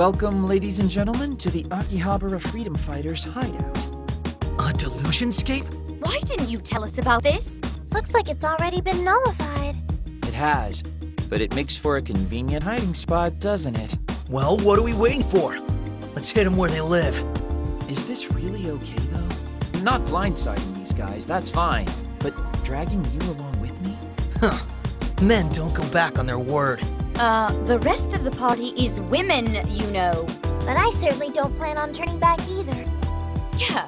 Welcome, ladies and gentlemen, to the Akihabara Freedom Fighters hideout. A delusionscape? Why didn't you tell us about this? Looks like it's already been nullified. It has, but it makes for a convenient hiding spot, doesn't it? Well, what are we waiting for? Let's hit them where they live. Is this really okay, though? Not blindsiding these guys, that's fine, but dragging you along with me? Huh. Men don't go back on their word. The rest of the party is women, you know. But I certainly don't plan on turning back either. Yeah,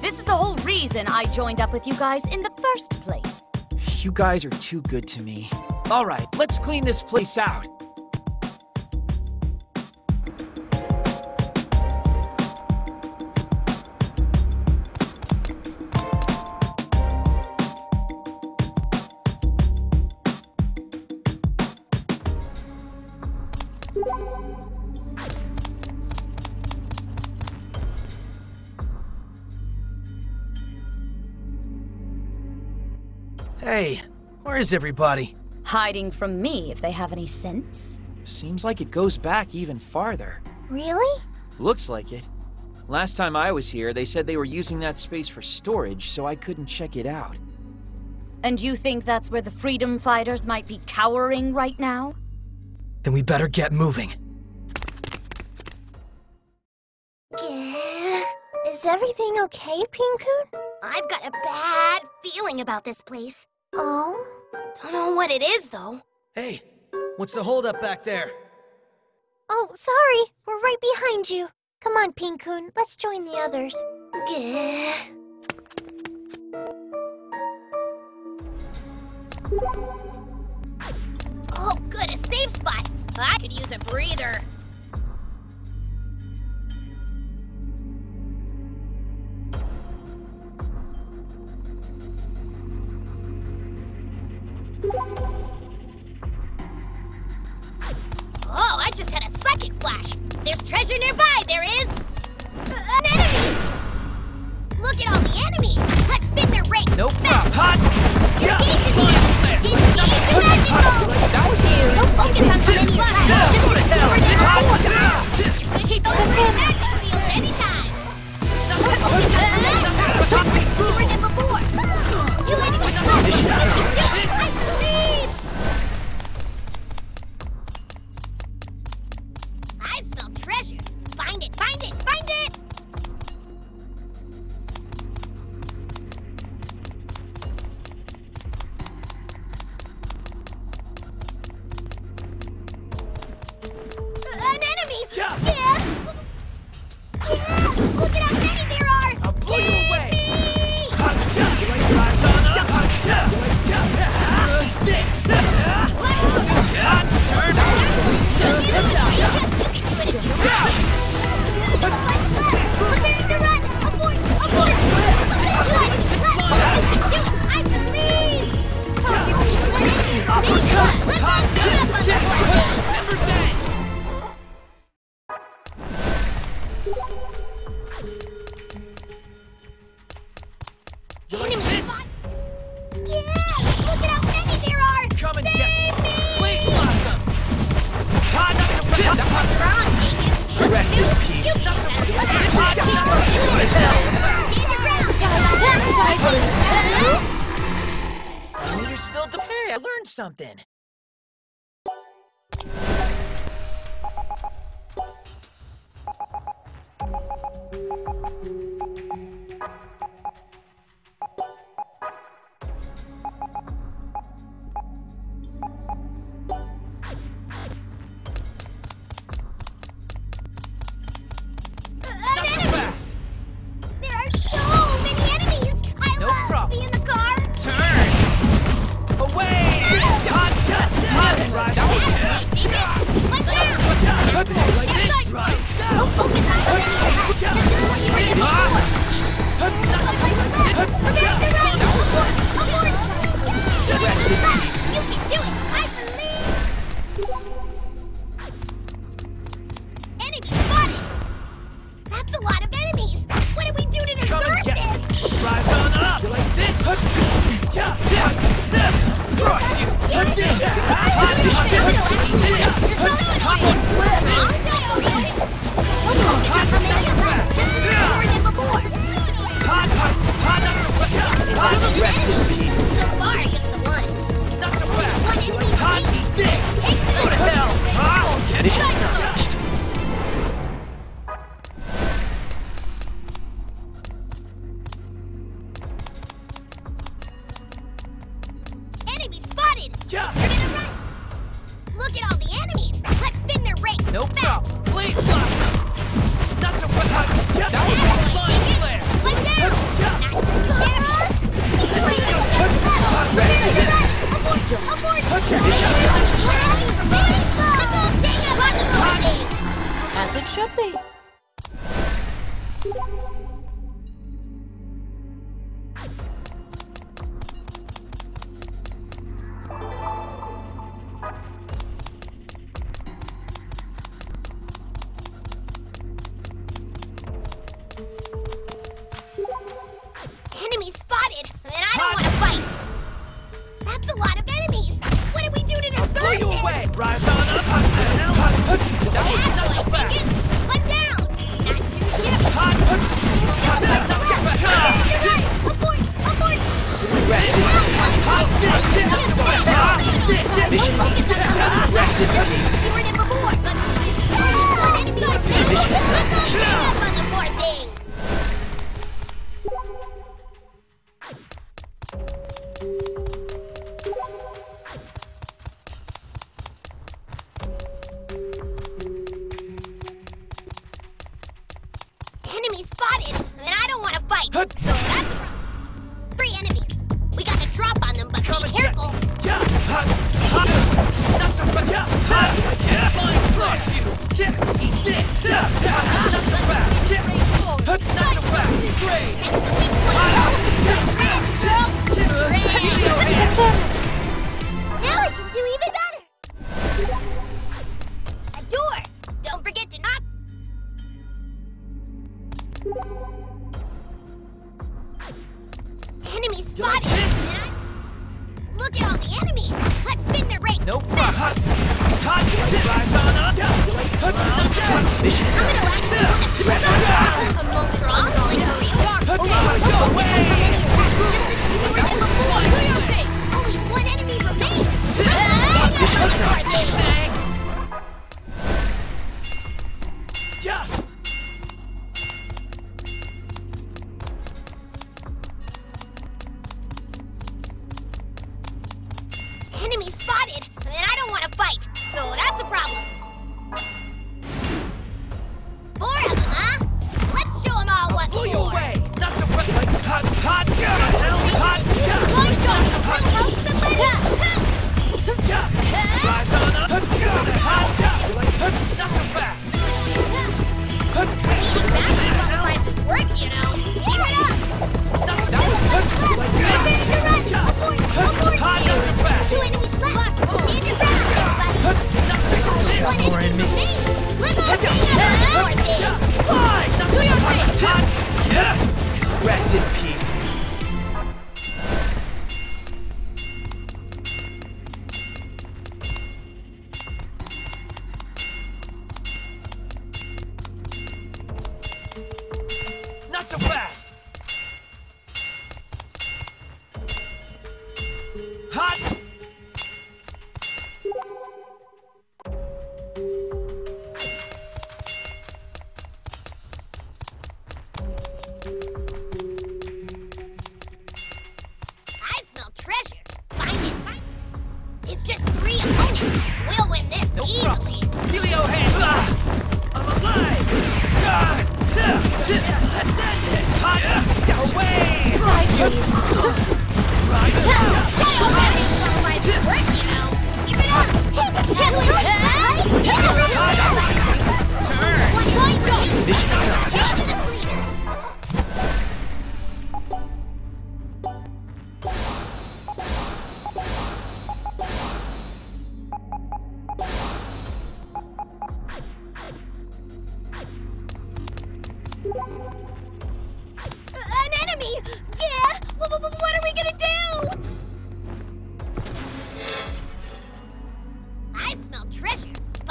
this is the whole reason I joined up with you guys in the first place. You guys are too good to me. All right, let's clean this place out. Hey, where is everybody? Hiding from me, if they have any sense. Seems like it goes back even farther. Really? Looks like it. Last time I was here, they said they were using that space for storage, so I couldn't check it out. And you think that's where the freedom fighters might be cowering right now? Then we better get moving. Is everything okay, Pinkun? I've got a bad feeling about this place. Oh? Don't know what it is, though. Hey, what's the holdup back there? Oh, sorry. We're right behind you. Come on, Pinkun. Let's join the others. Oh, good. A safe spot. I could use a breather. Oh, I just had a psychic flash! There's treasure nearby, there is! An enemy! Look at all the enemies! Let's thin their ranks! Nope! Hot! Your gauge is magical! His gauge is magical! Don't focus on how many left! Just keep over the magic field anytime! More than before! You had to get slapped! Find it! An enemy! Yeah! Look at how many there are! I'll blow you away! Hey, I learned something. Away! Hot No problem. Please blossom. Not the one. Just as it should be.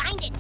Find it!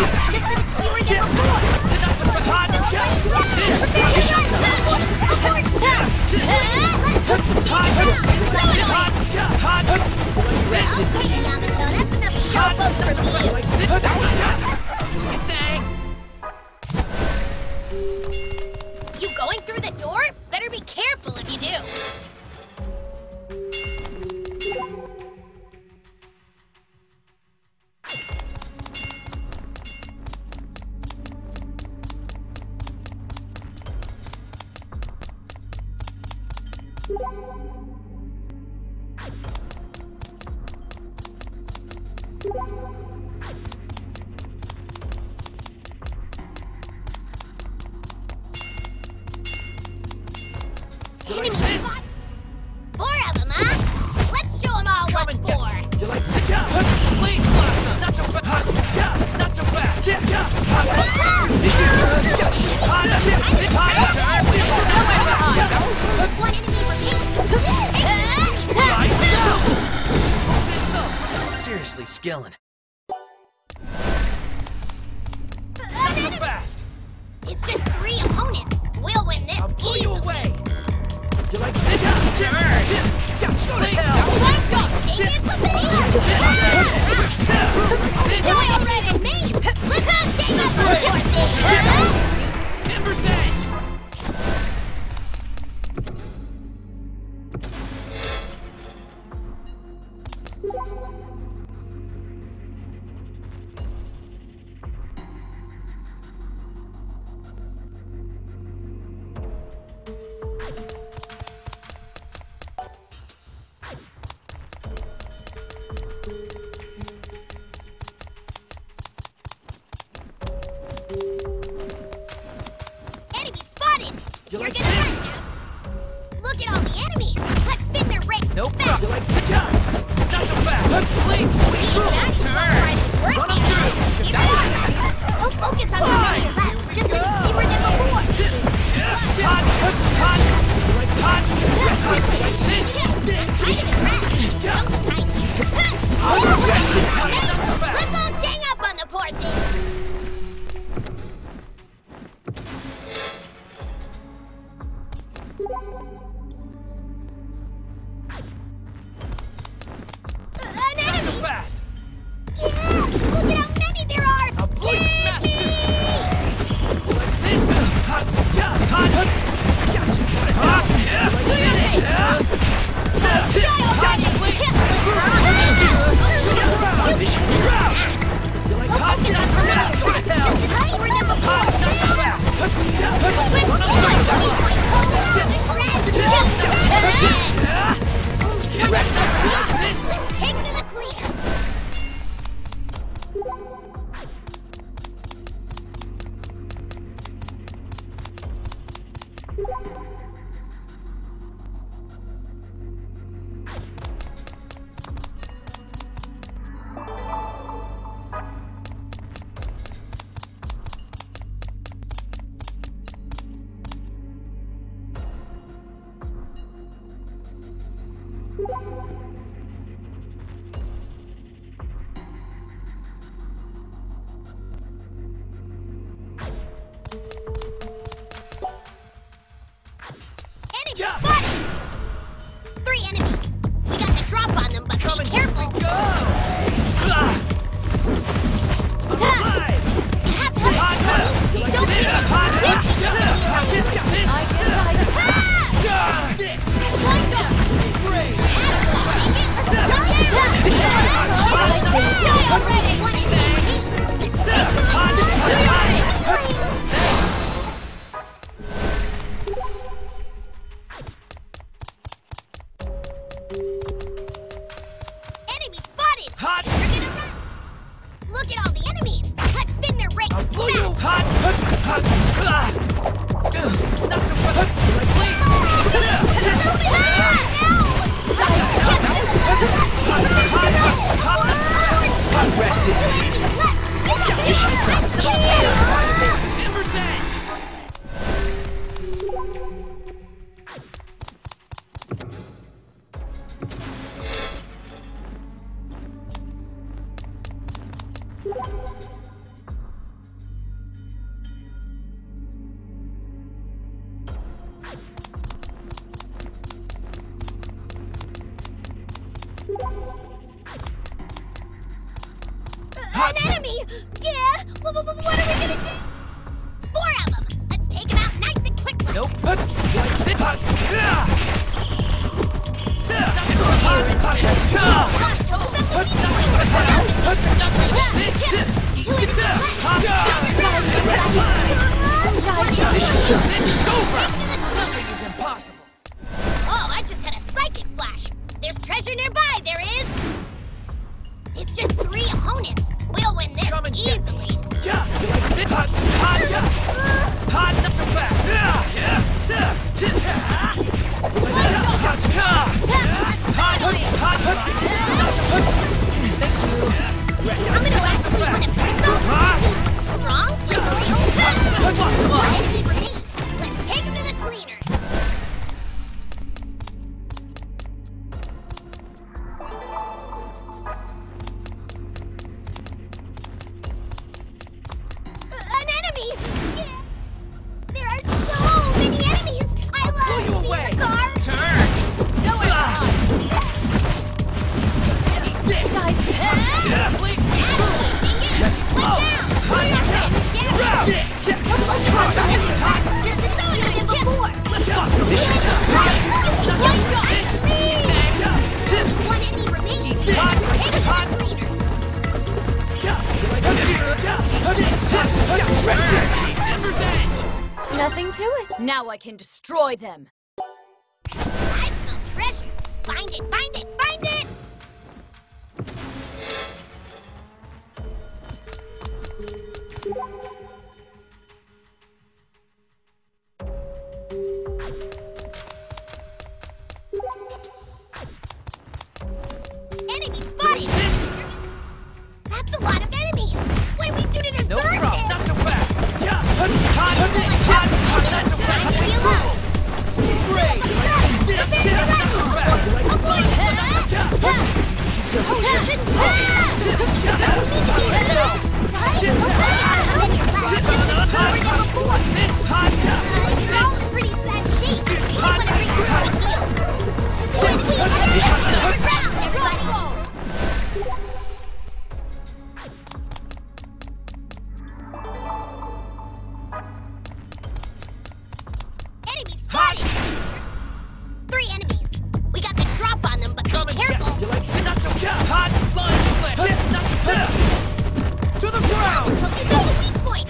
You going through the door? Better be careful if you do. What are we gonna do? Four of them! Let's take them out nice and quickly! Nope. Nothing is impossible! Oh, I just had a psychic flash! There's treasure nearby, there is! It's just three opponents! We'll win this easily! I'm gonna actually win a pistol! Strong, real, good! Let's take him to the cleaners! An enemy! Yeah. There are so many enemies! I love you away. The car! Turn! No way! One enemy remaining. Take the cleaners. Nothing to it. Now I can destroy them. I smell treasure. Find it, find it, find it! Enemy spotted! That's a lot of enemies! What do we do to deserve this? No problem, not so fast! Three enemies. We got the drop on them, but be careful. To the ground. Weak point.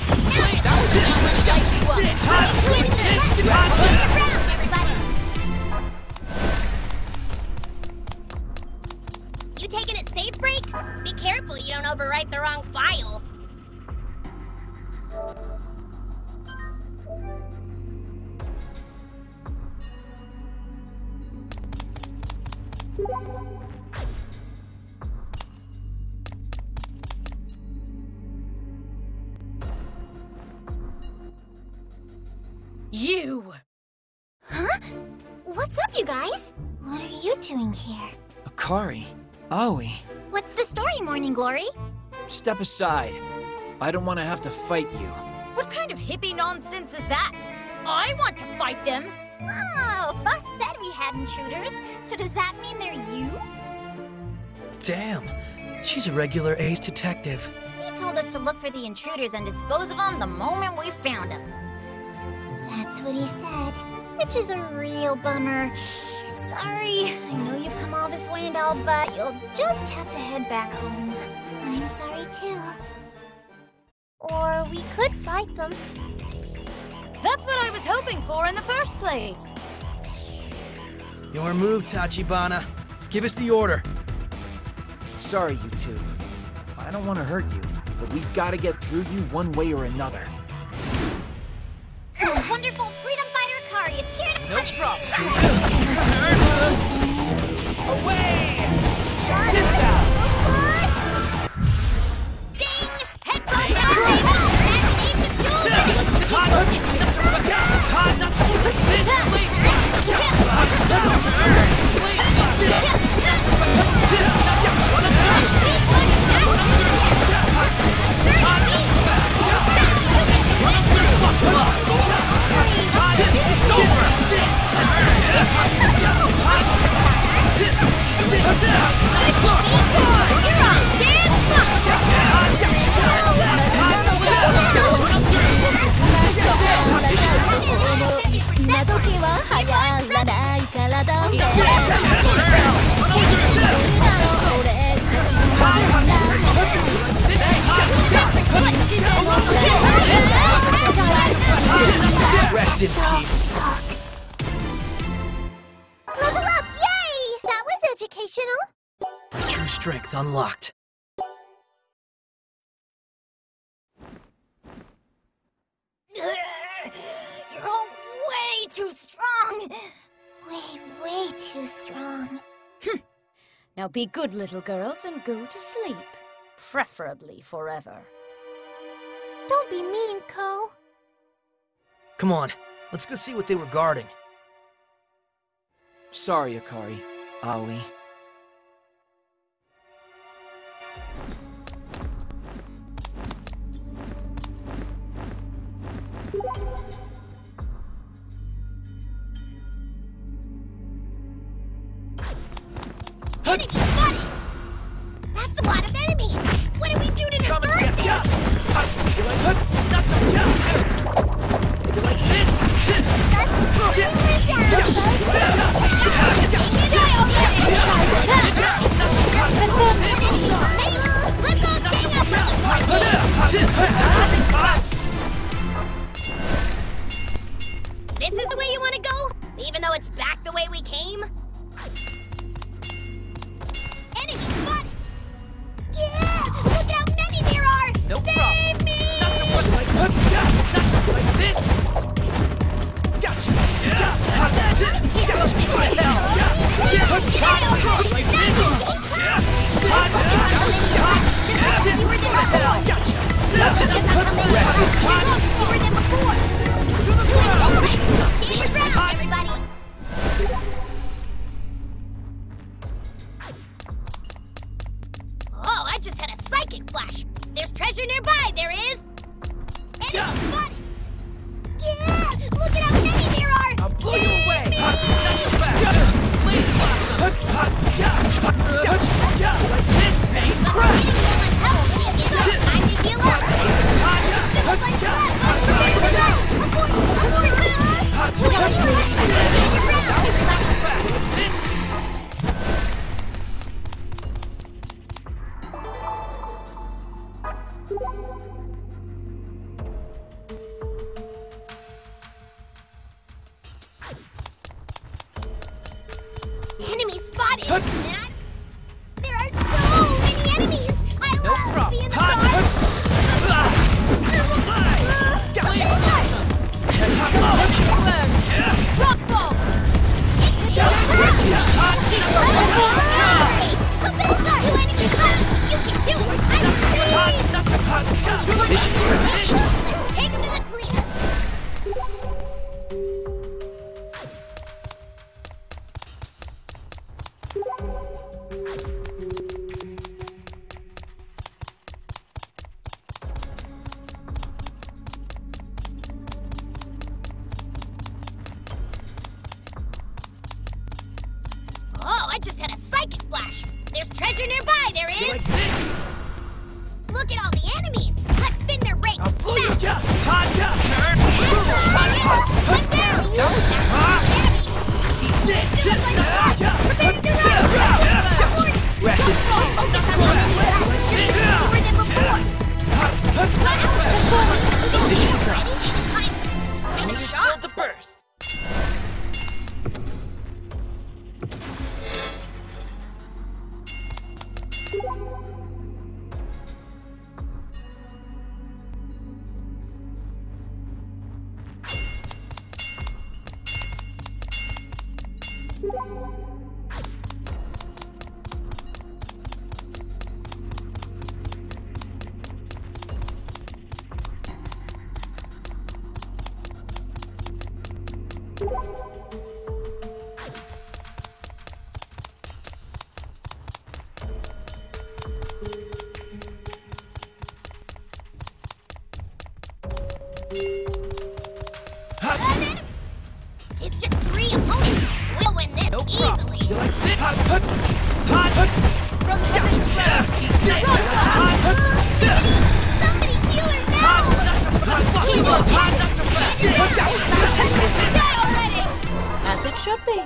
You taking a safe break? Be careful you don't overwrite the wrong file. You! Huh? What's up, you guys? What are you doing here? Akari? Aoi? What's the story, Morning Glory? Step aside. I don't want to have to fight you. What kind of hippie nonsense is that? I want to fight them! Oh, Fuss said we had intruders, so does that mean they're you? Damn, she's a regular ace detective. He told us to look for the intruders and dispose of them the moment we found them. That's what he said, which is a real bummer. Sorry, I know you've come all this way and all, but you'll just have to head back home. I'm sorry too. Or we could fight them. That's what I was hoping for in the first place! Your move, Tachibana. Give us the order. Sorry, you two. I don't want to hurt you, but we've got to get through you one way or another. The wonderful freedom fighter Akari is here to punish you! No problem! Away! This out! Ding! Headbutt! It's over! Rest in peace. Level up! Yay! That was educational. True strength unlocked. You're all way too strong. Way too strong. Hm. Now be good little girls and go to sleep. Preferably forever. Don't be mean, Ko. Come on, let's go see what they were guarding. Sorry, Akari. Aoi. Enemy spotted! That's a lot of enemies! What do we do to deserve this? This is the way you want to go? Even though it's back the way we came? Yeah! Look how many there are! No Save problem. Me! Not the one like this! Gotcha! Gotcha! Oh, I just had a psychic flash! There's treasure nearby, there is! Enemy spotted! Yeah! Look at how many there are! I'll blow you away! That's the fact! Enemy spotted! There are so many enemies! I love being a Take him to the clean! Oh, I just had a psychic flash! There's treasure nearby, there is! Look at all the enemies! Let's thin their ranks! It's just 3 opponents. We'll win this easily. Somebody heal her now! As it should be.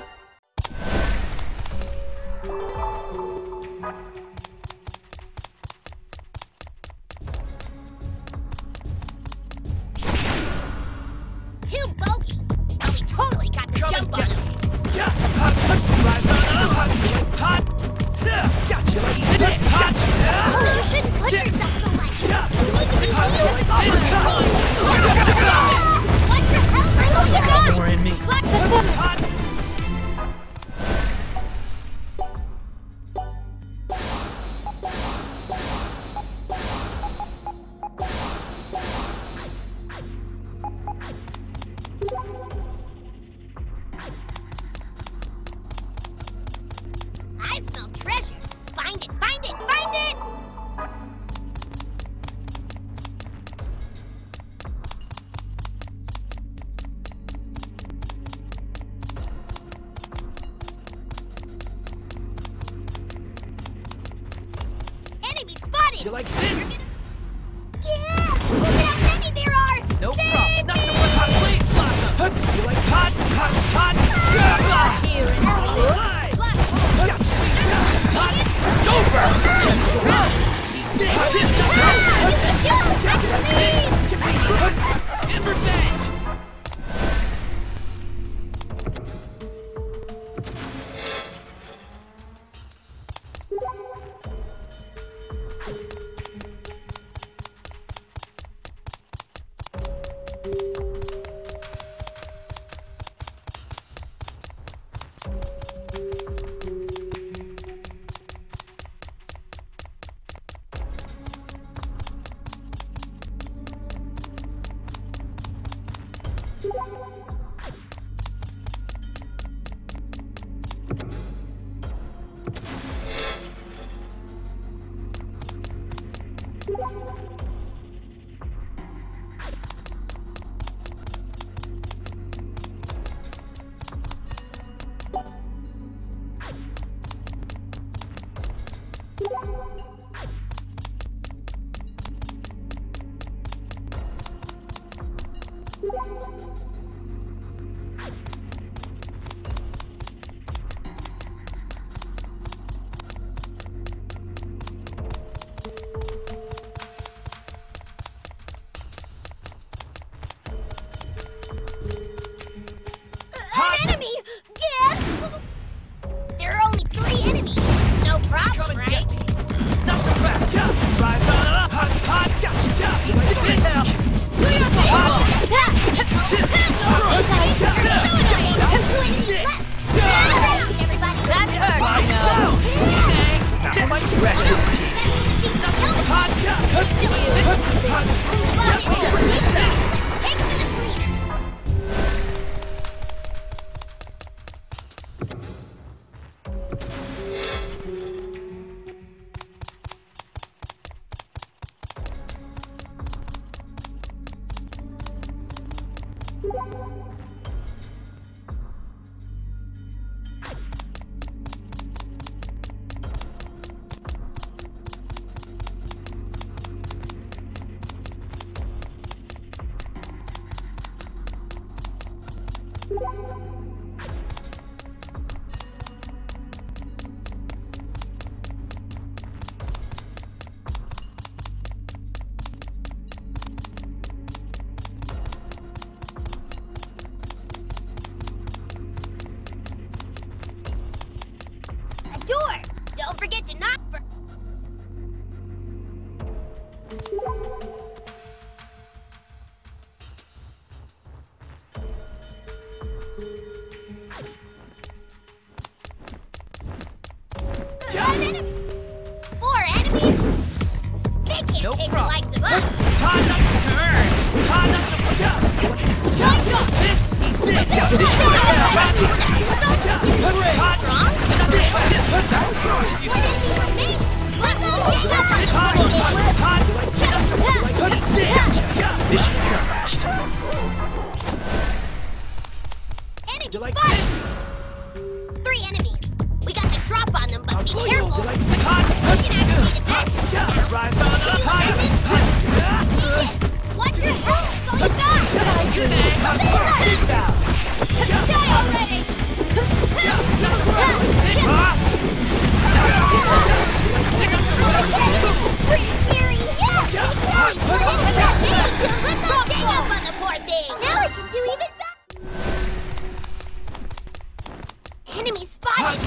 Enemy spotted!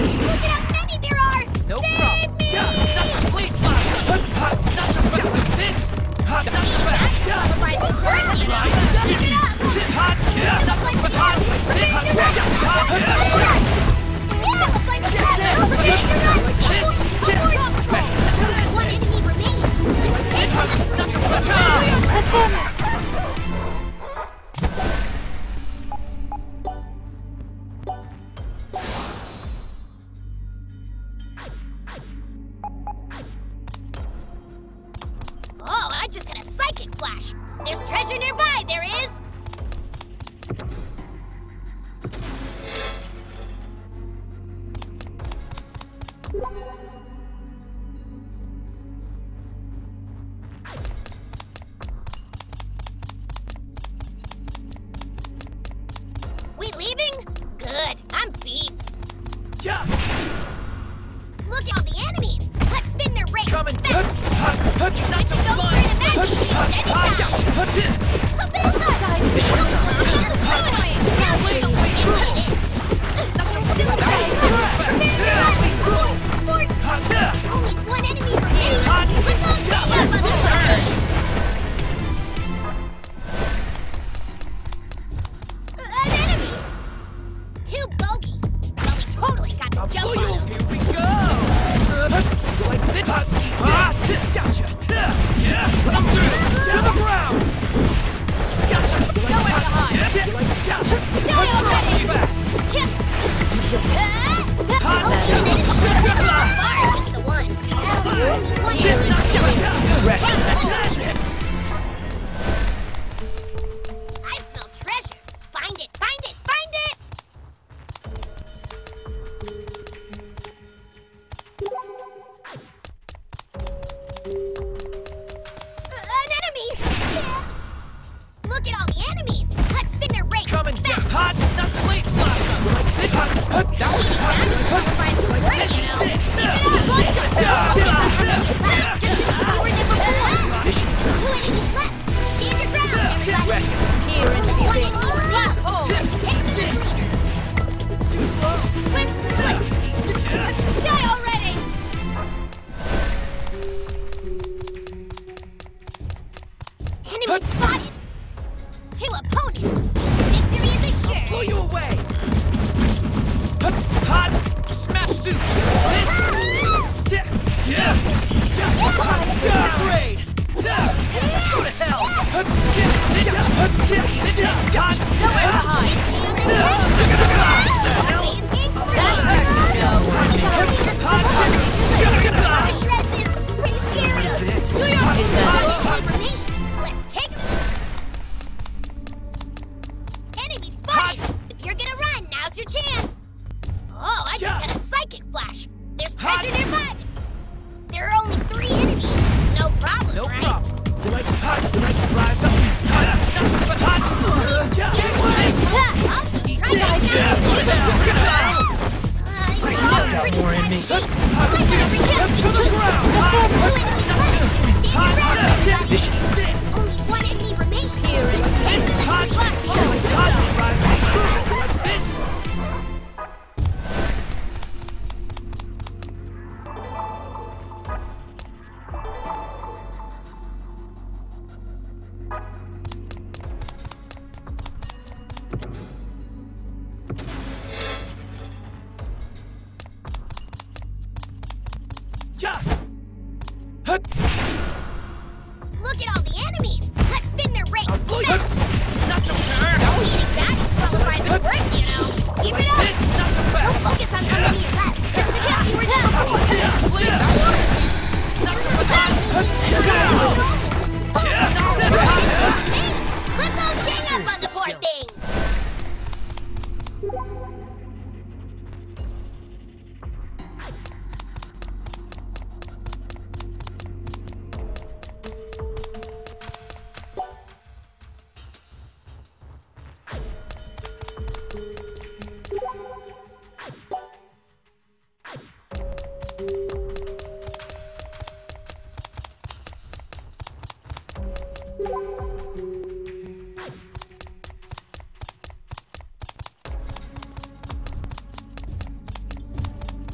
Look at how many there are! No problem! Please, One enemy remains! Look at all the enemies! Let's thin their ranks!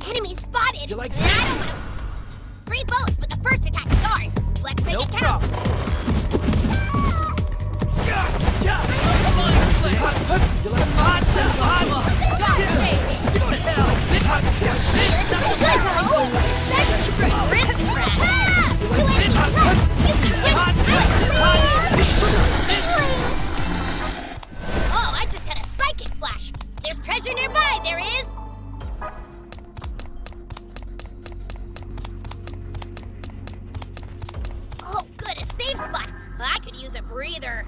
Enemy spotted! You like that? I don't know. 3 boats, but the first attack is ours. Let's make it count. Oh, I just had a psychic flash. There's treasure nearby, there is. I could use a breather.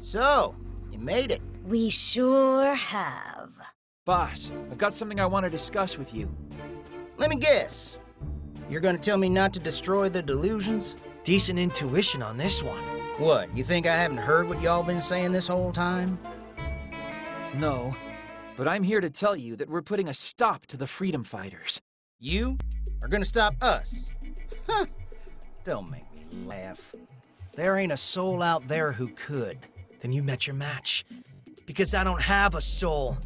So, you made it. We sure have. Boss, I've got something I want to discuss with you. Let me guess. You're going to tell me not to destroy the delusions? Decent intuition on this one. What, you think I haven't heard what y'all been saying this whole time? No, but I'm here to tell you that we're putting a stop to the Freedom Fighters. You are gonna stop us? Huh, don't make me laugh. There ain't a soul out there who could. Then you met your match, because I don't have a soul.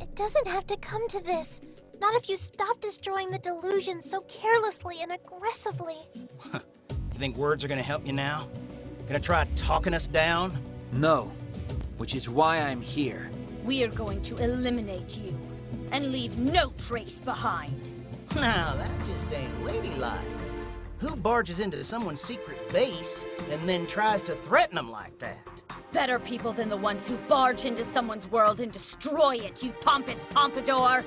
It doesn't have to come to this. Not if you stop destroying the delusions so carelessly and aggressively. You think words are gonna help you now? Gonna try talking us down? No, which is why I'm here. We are going to eliminate you and leave no trace behind. Now, that just ain't ladylike. Who barges into someone's secret base and then tries to threaten them like that? Better people than the ones who barge into someone's world and destroy it, you pompous pompadour!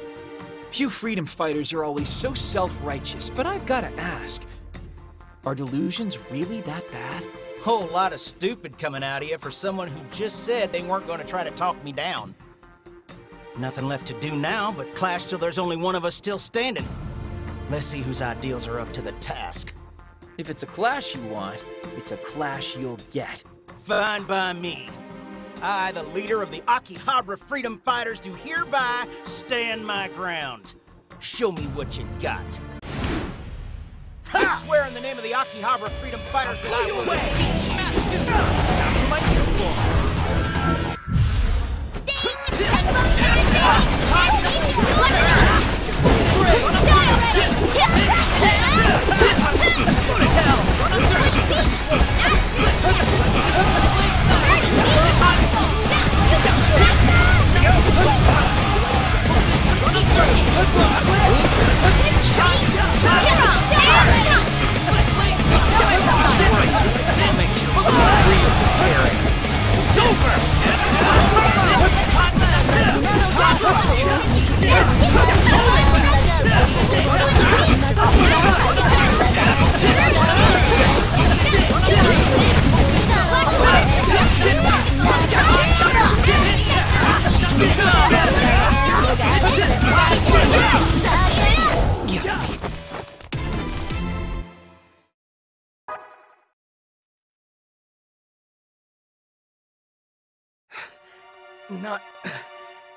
You Freedom Fighters are always so self-righteous, but I've got to ask, are delusions really that bad? Whole lot of stupid coming out of you for someone who just said they weren't going to try to talk me down. Nothing left to do now but clash till there's only one of us still standing. Let's see whose ideals are up to the task. If it's a clash you want, it's a clash you'll get. Fine by me. I, the leader of the Akihabara Freedom Fighters, do hereby stand my ground. Show me what you got. I swear in the name of the Akihabara Freedom Fighters that I will not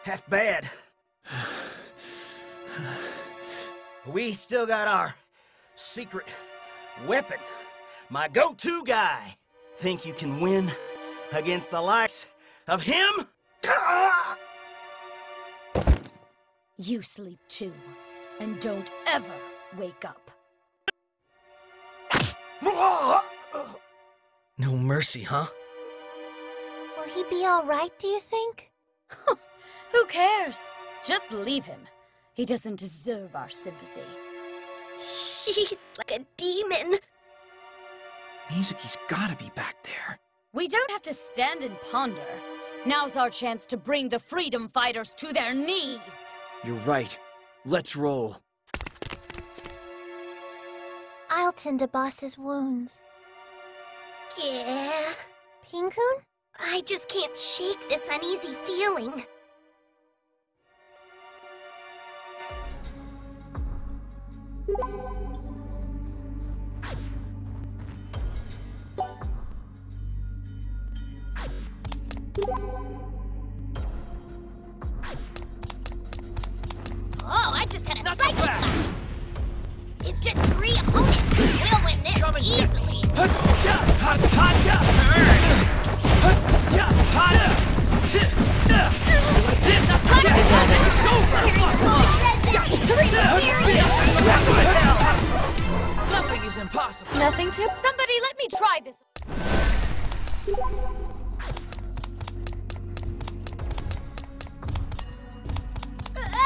half bad. We still got our secret weapon, my go-to guy. Think you can win against the likes of him? You sleep too, and don't ever wake up. No mercy, huh? Will he be all right, do you think? Who cares? Just leave him. He doesn't deserve our sympathy. She's like a demon. Mizuki's gotta be back there. We don't have to stand and ponder. Now's our chance to bring the Freedom Fighters to their knees. You're right. Let's roll. I'll tend to Boss's wounds. Yeah. Pinkun? I just can't shake this uneasy feeling. Oh, I just had a psychic blast. It's just three opponents. We'll win this easily. Nothing is impossible. Nothing to... Somebody let me try this.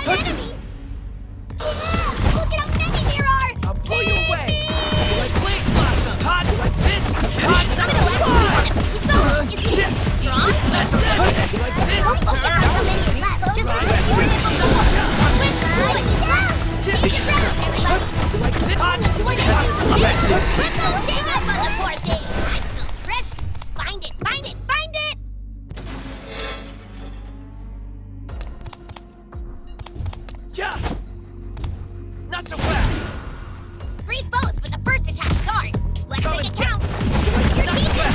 An enemy! Yeah! Look at how many there are! I'll blow you away! Like Lake Blossom! Hot like this! Hot like this! Is it strong? Let's do it! Like this! Don't focus on how many are left! Just focus on the quick! Take it down, everybody! Like this! Hot! Let's go shake up on the fourth day! I smell fresh! Find it! Find it! Find it! Yeah. Not so fast! Three slows, but the first attack is ours! Let's make it count! Your team is killed!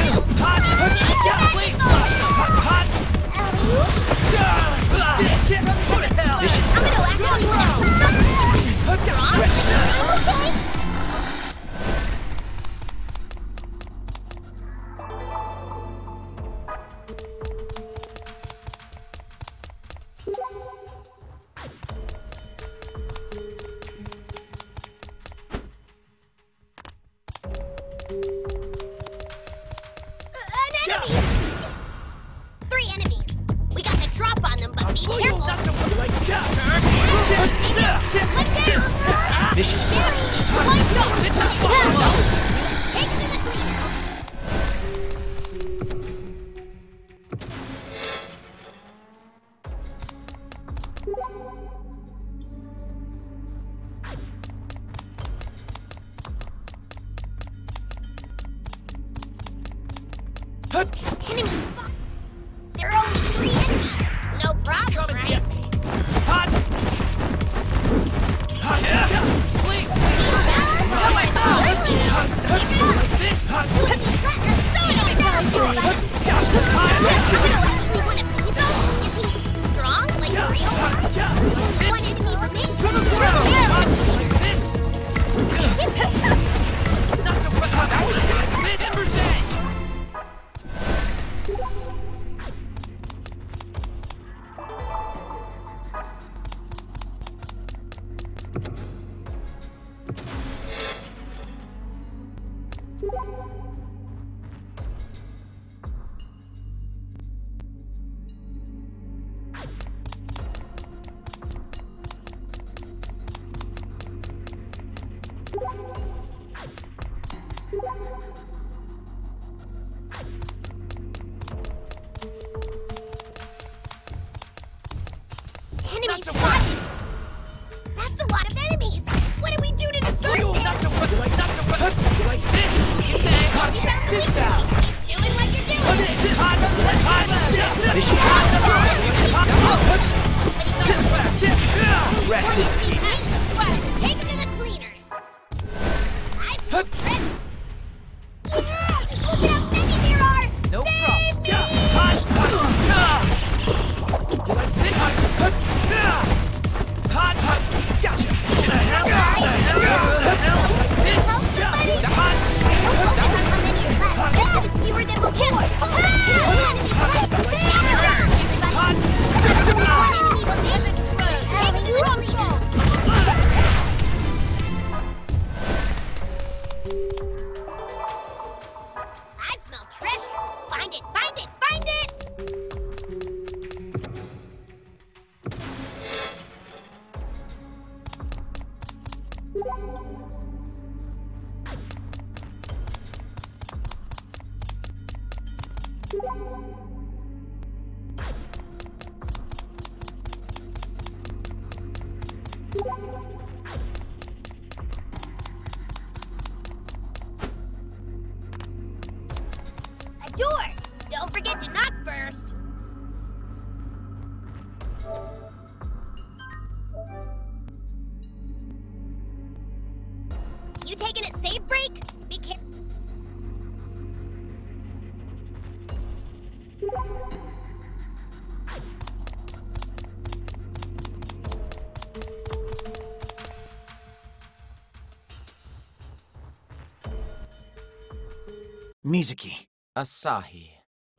Mizuki. Asahi.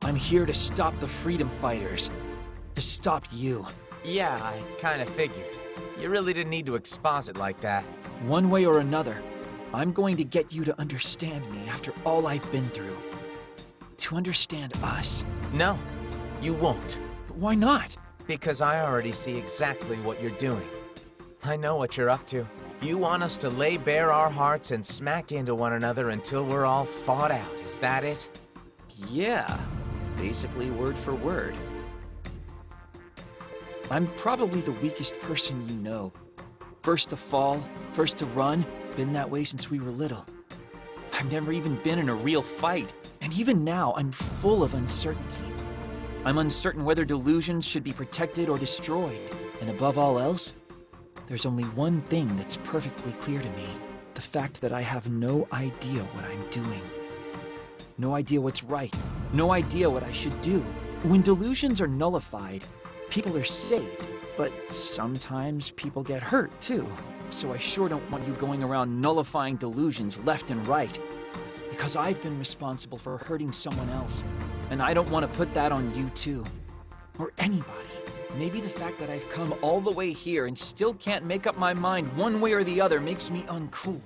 I'm here to stop the Freedom Fighters. To stop you. Yeah, I kinda figured. You really didn't need to exposit like that. One way or another, I'm going to get you to understand me after all I've been through. To understand us. No, you won't. But why not? Because I already see exactly what you're doing. I know what you're up to. You want us to lay bare our hearts and smack into one another until we're all fought out, is that it? Yeah, basically word for word. I'm probably the weakest person you know. First to fall, first to run, been that way since we were little. I've never even been in a real fight, and even now I'm full of uncertainty. I'm uncertain whether delusions should be protected or destroyed, and above all else, there's only one thing that's perfectly clear to me. The fact that I have no idea what I'm doing. No idea what's right. No idea what I should do. When delusions are nullified, people are saved. But sometimes people get hurt, too. So I sure don't want you going around nullifying delusions left and right. Because I've been responsible for hurting someone else. And I don't want to put that on you, too. Or anybody. Maybe the fact that I've come all the way here and still can't make up my mind one way or the other makes me uncool.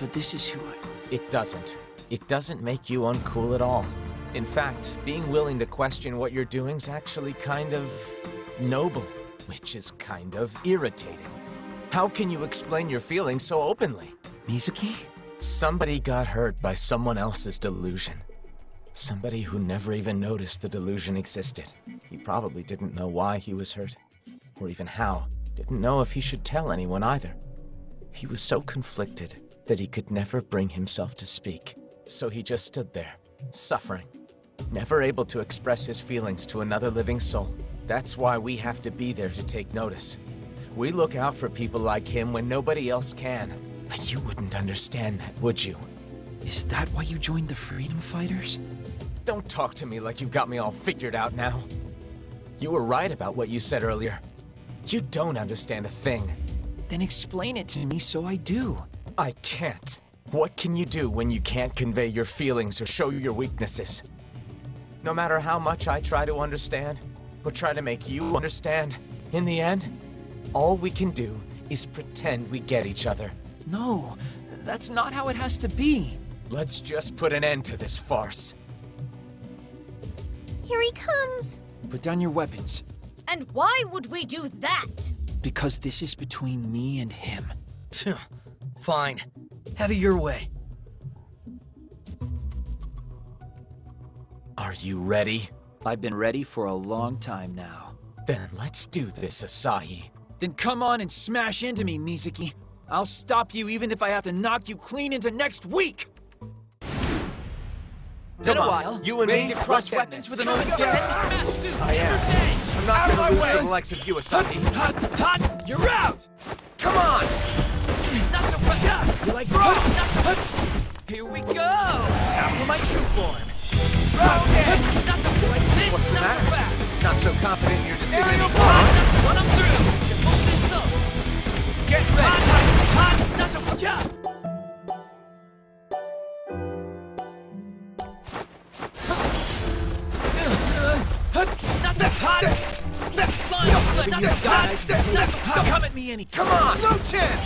But this is who I... It doesn't. It doesn't make you uncool at all. In fact, being willing to question what you're doing's actually kind of... noble. Which is kind of irritating. How can you explain your feelings so openly? Mizuki? Somebody got hurt by someone else's delusion. Somebody who never even noticed the delusion existed. He probably didn't know why he was hurt, or even how. Didn't know if he should tell anyone either. He was so conflicted that he could never bring himself to speak. So he just stood there, suffering, never able to express his feelings to another living soul. That's why we have to be there to take notice. We look out for people like him when nobody else can. But you wouldn't understand that, would you? Is that why you joined the Freedom Fighters? Don't talk to me like you've got me all figured out now. You were right about what you said earlier. You don't understand a thing. Then explain it to me so I do. I can't. What can you do when you can't convey your feelings or show your weaknesses? No matter how much I try to understand, or try to make you understand, in the end, all we can do is pretend we get each other. No, that's not how it has to be. Let's just put an end to this farce. Here he comes! Put down your weapons. And why would we do that? Because this is between me and him. Fine. Have it your way. Are you ready? I've been ready for a long time now. Then let's do this, Asahi. Then come on and smash into me, Mizuki. I'll stop you even if I have to knock you clean into next week! Come on, you and me, cross weapons for the moment. I am. I'm not going to lose to the likes of you, Asahi. Hot, you're out! Come on! You like here we go! Now for my true form. Round it! Not so like this, what's the matter? Back. Not so confident in your decision. Aerial blast! That's what I'm through! You hold this up! Get ready! Hot, not so jump! Come at me anytime. Come on, no chance.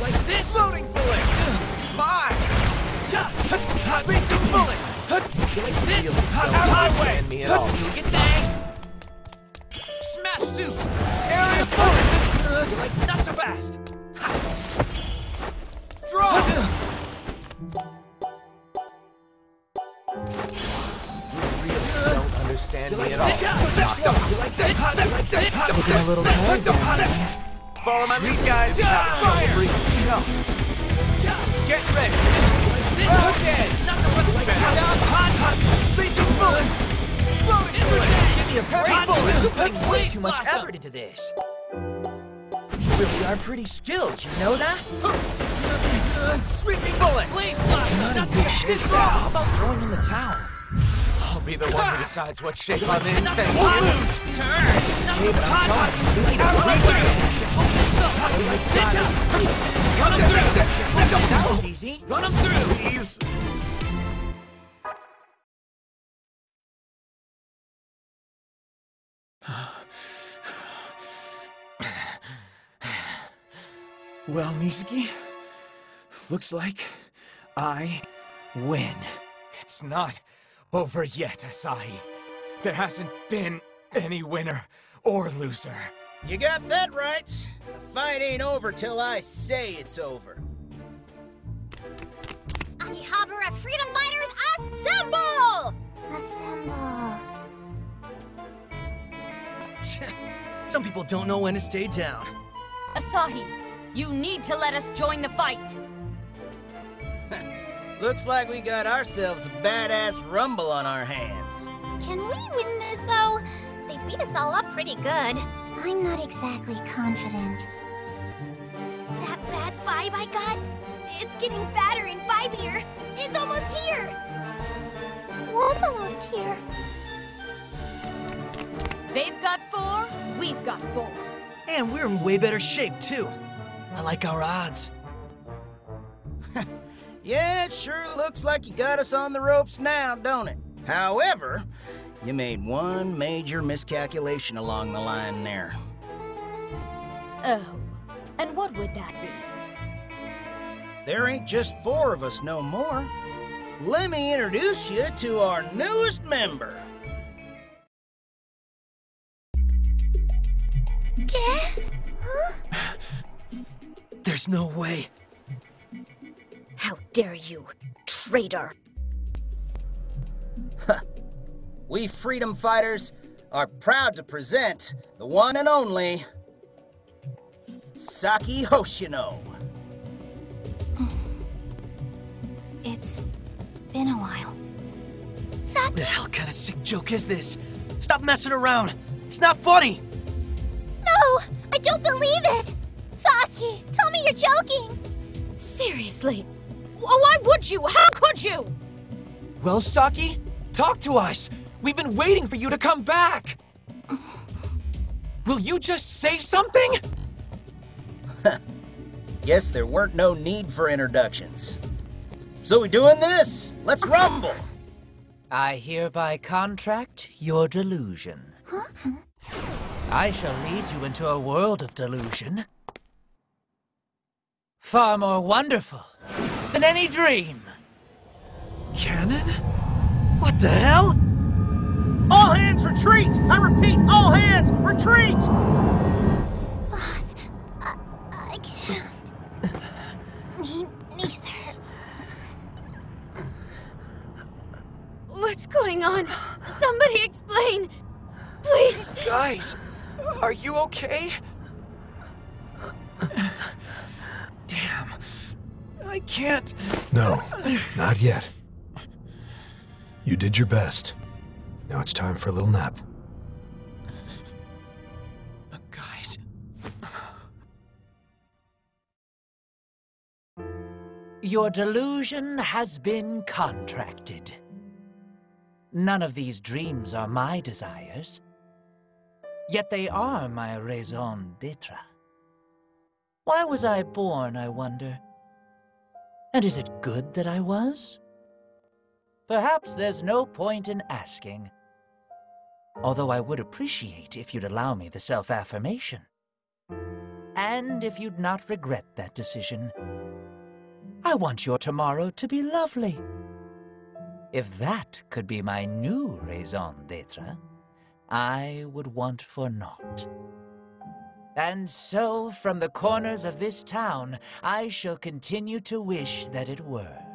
Like this. Loading bullet. Five. Leave the bullet. Like this. Highway. Me at all. Get that. Smash suit. Area bullet. Like not so fast. Draw. Stand me at all. Follow my lead, guys. Fire. Get ready. Dead. Lead the bullet. Give me a heavy bullet. You're putting way too much effort into this. You really are pretty skilled, you know that? Sweeping bullet. Not this raw. About throwing in the towel. Be the one who decides what shape I'm in. Thank you. Lose. Turn. Not Run him through! That was easy. Run him through! Please! Well, Mizuki, looks like I win. It's not over yet, Asahi. There hasn't been any winner or loser. You got that right. The fight ain't over till I say it's over. Akihabara Freedom Fighters, assemble! Assemble. Some people don't know when to stay down. Asahi, you need to let us join the fight. Looks like we got ourselves a badass rumble on our hands. Can we win this, though? They beat us all up pretty good. I'm not exactly confident. That bad vibe I got? It's getting badder and vibier. It's almost here! What's almost here? They've got four, we've got four. And we're in way better shape, too. I like our odds. Yeah, it sure looks like you got us on the ropes now, don't it? However, you made one major miscalculation along the line there. Oh, and what would that be? There ain't just four of us no more. Let me introduce you to our newest member. Huh? There's no way. How dare you, traitor! We freedom fighters are proud to present the one and only Saki Hoshino. It's been a while. Saki! What the hell kind of sick joke is this? Stop messing around! It's not funny! No! I don't believe it! Saki, tell me you're joking! Seriously? Why would you? How could you? Well, Saki, talk to us! We've been waiting for you to come back! Will you just say something? Guess there weren't no need for introductions. So we doing this? Let's rumble! I hereby contract your delusion. Huh? I shall lead you into a world of delusion. Far more wonderful than any dream. Cannon? What the hell? All hands retreat! I repeat, all hands retreat! Boss, I can't. Me neither. What's going on? Somebody explain! Please! Guys, are you okay? Damn. I can't. No, not yet. You did your best. Now it's time for a little nap. Guys. Your delusion has been contracted. None of these dreams are my desires. Yet they are my raison d'etre. Why was I born, I wonder? And is it good that I was? Perhaps there's no point in asking. Although I would appreciate if you'd allow me the self-affirmation. And if you'd not regret that decision. I want your tomorrow to be lovely. If that could be my new raison d'etre, I would want for naught. And so, from the corners of this town, I shall continue to wish that it were.